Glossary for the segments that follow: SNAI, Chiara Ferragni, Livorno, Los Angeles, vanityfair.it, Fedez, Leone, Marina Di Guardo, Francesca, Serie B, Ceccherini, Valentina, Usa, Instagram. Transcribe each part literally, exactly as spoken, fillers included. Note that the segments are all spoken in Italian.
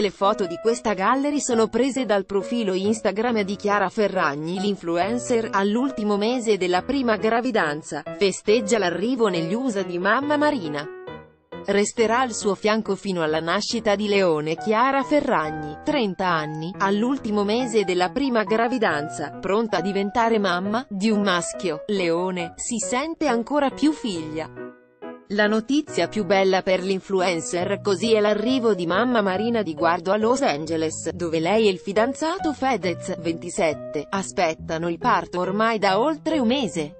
Tutte le foto di questa gallery sono prese dal profilo Instagram di Chiara Ferragni, l'influencer, all'ultimo mese della prima gravidanza, festeggia l'arrivo negli U S A di mamma Marina. Resterà al suo fianco fino alla nascita di Leone. Chiara Ferragni, trenta anni, all'ultimo mese della prima gravidanza, pronta a diventare mamma di un maschio, Leone, si sente ancora più figlia. La notizia più bella per l'influencer così è l'arrivo di mamma Marina Di Guardo a Los Angeles, dove lei e il fidanzato Fedez, ventisette, aspettano il parto ormai da oltre un mese.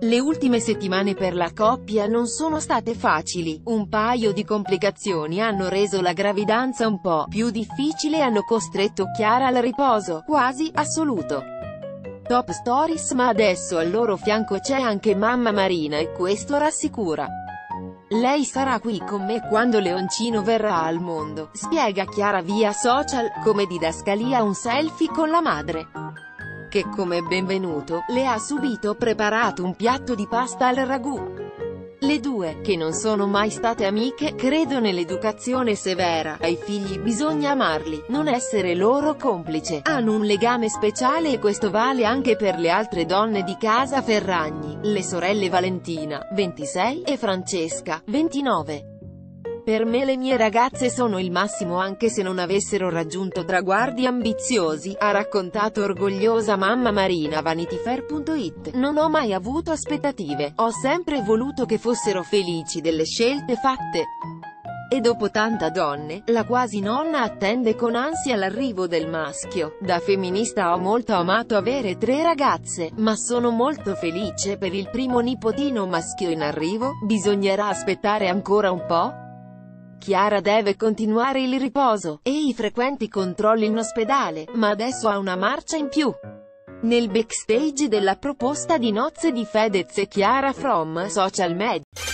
Le ultime settimane per la coppia non sono state facili, un paio di complicazioni hanno reso la gravidanza un po' più difficile e hanno costretto Chiara al riposo quasi assoluto. Top stories, ma adesso al loro fianco c'è anche mamma Marina e questo rassicura. Lei sarà qui con me quando Leoncino verrà al mondo, spiega Chiara via social, come didascalia un selfie con la madre, che come benvenuto, le ha subito preparato un piatto di pasta al ragù. Le due, che non sono mai state amiche, credo nell'educazione severa, ai figli bisogna amarli, non essere loro complice, hanno un legame speciale e questo vale anche per le altre donne di casa Ferragni, le sorelle Valentina, ventisei, e Francesca, ventinove. Per me le mie ragazze sono il massimo anche se non avessero raggiunto traguardi ambiziosi, ha raccontato orgogliosa mamma Marina a vanity fair punto it. Non ho mai avuto aspettative, ho sempre voluto che fossero felici delle scelte fatte. E dopo tante donne, la quasi nonna attende con ansia l'arrivo del maschio. Da femminista ho molto amato avere tre ragazze, ma sono molto felice per il primo nipotino maschio in arrivo, bisognerà aspettare ancora un po'. Chiara deve continuare il riposo, e i frequenti controlli in ospedale, ma adesso ha una marcia in più. Nel backstage della proposta di nozze di Fedez e Chiara from social media.